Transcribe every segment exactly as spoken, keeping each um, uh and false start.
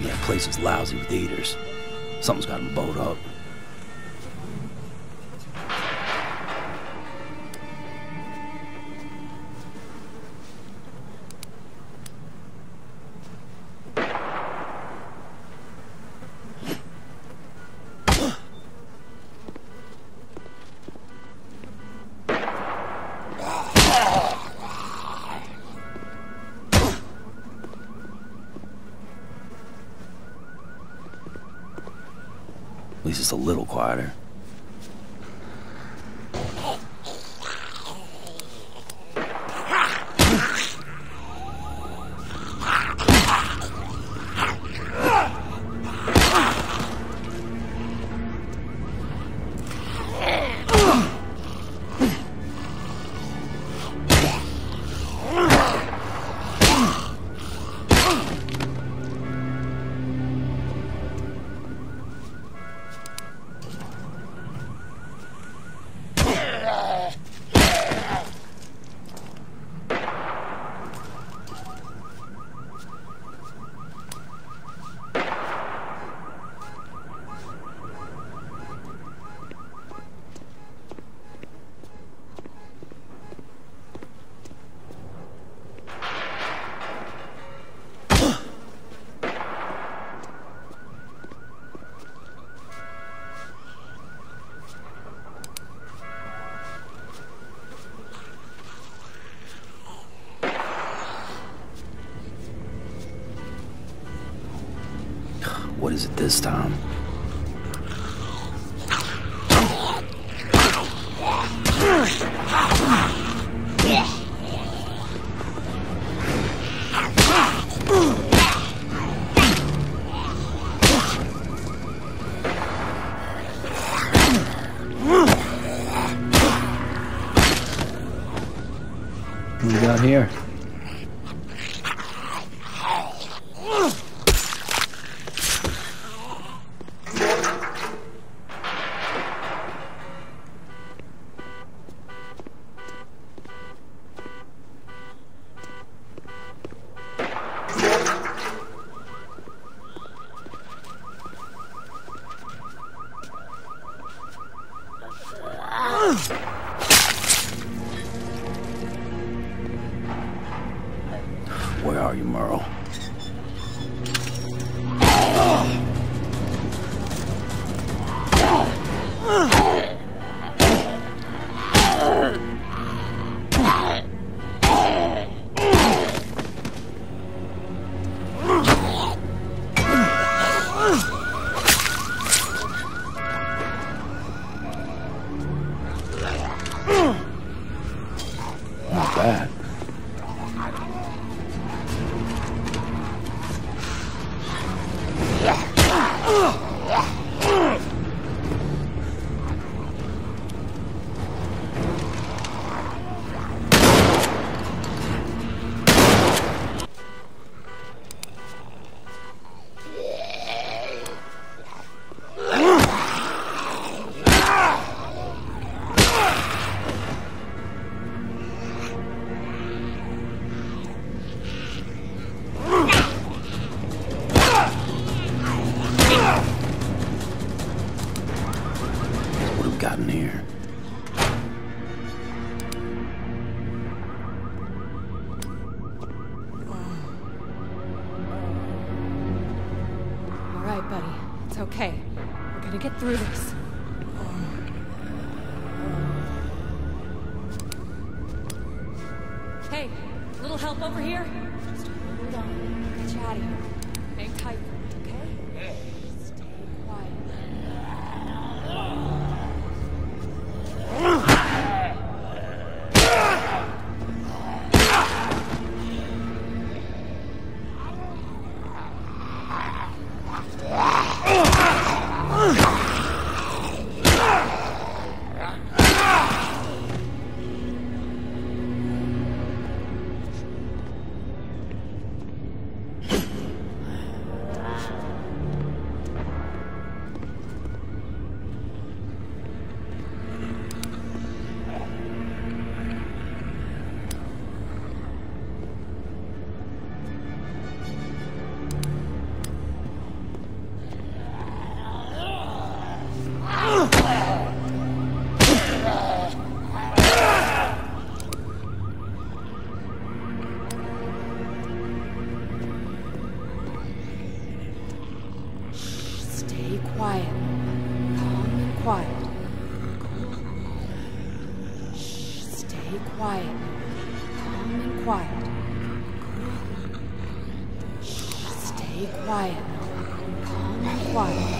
Yeah, place is lousy with eaters. Something's got them bowed up. At least it's a little quieter. What is it this time? What do we got here? Where are you, Merle? Not bad. Gotten here. All right, buddy. It's okay. We're gonna get through this. Hey, a little help over here? Just hold on. Get you out of here. Hang tight, okay? Stay quiet. Quiet. Calm and quiet. Cool. Shh, stay quiet. Calm and quiet. Cool. Shh, stay quiet. Calm and quiet.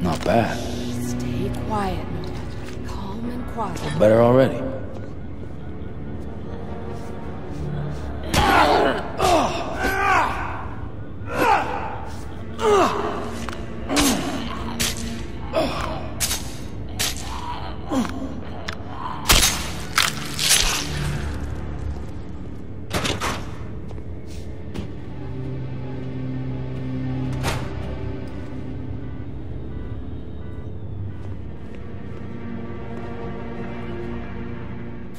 Not bad. Stay quiet. Calm and quiet. You're better already.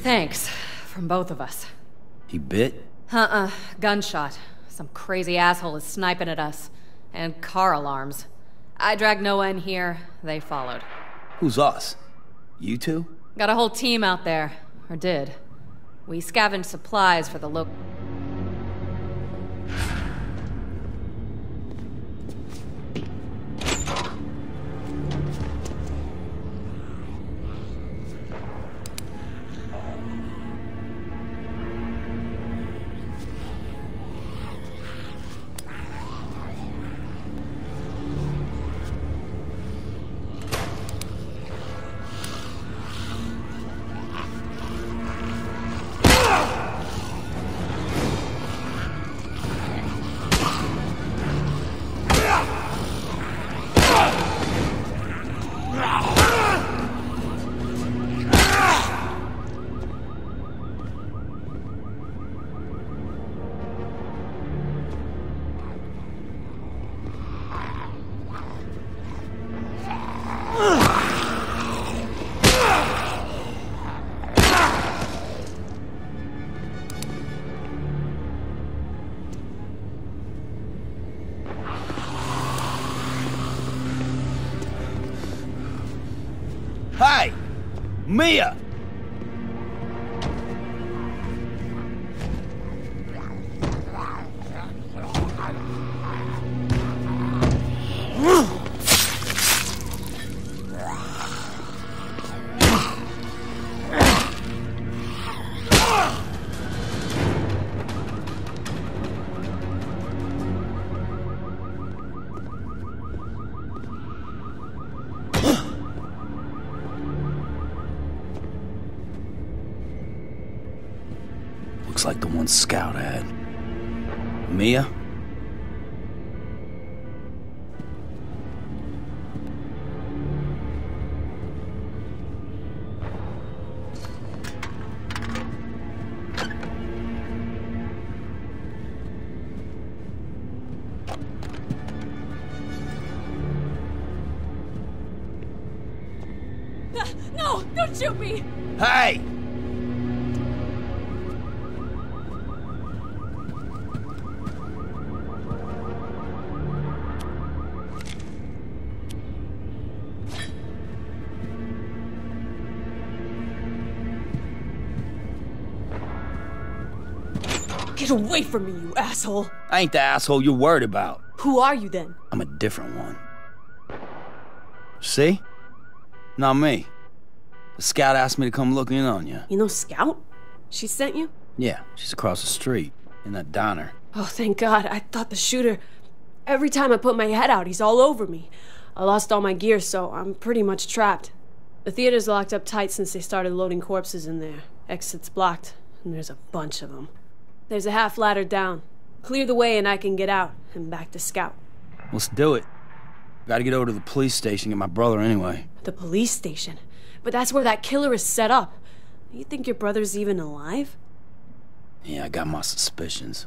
Thanks, from both of us. He bit? Uh-uh, gunshot. Some crazy asshole is sniping at us. And car alarms. I dragged Noah in here, they followed. Who's us? You two? Got a whole team out there, or did. We scavenged supplies for the local... Hey! Mia! Looks like the one Scout had. Mia? No! Don't shoot me! Hey! Get away from me, you asshole! I ain't the asshole you're worried about. Who are you, then? I'm a different one. See? Not me. The Scout asked me to come look in on you. You know Scout? She sent you? Yeah, she's across the street, in that diner. Oh, thank God. I thought the shooter... Every time I put my head out, he's all over me. I lost all my gear, so I'm pretty much trapped. The theater's locked up tight since they started loading corpses in there. Exit's blocked, and there's a bunch of them. There's a half ladder down. Clear the way and I can get out and back to Scout. Let's do it. Gotta get over to the police station and get my brother anyway. The police station? But that's where that killer is set up. You think your brother's even alive? Yeah, I got my suspicions.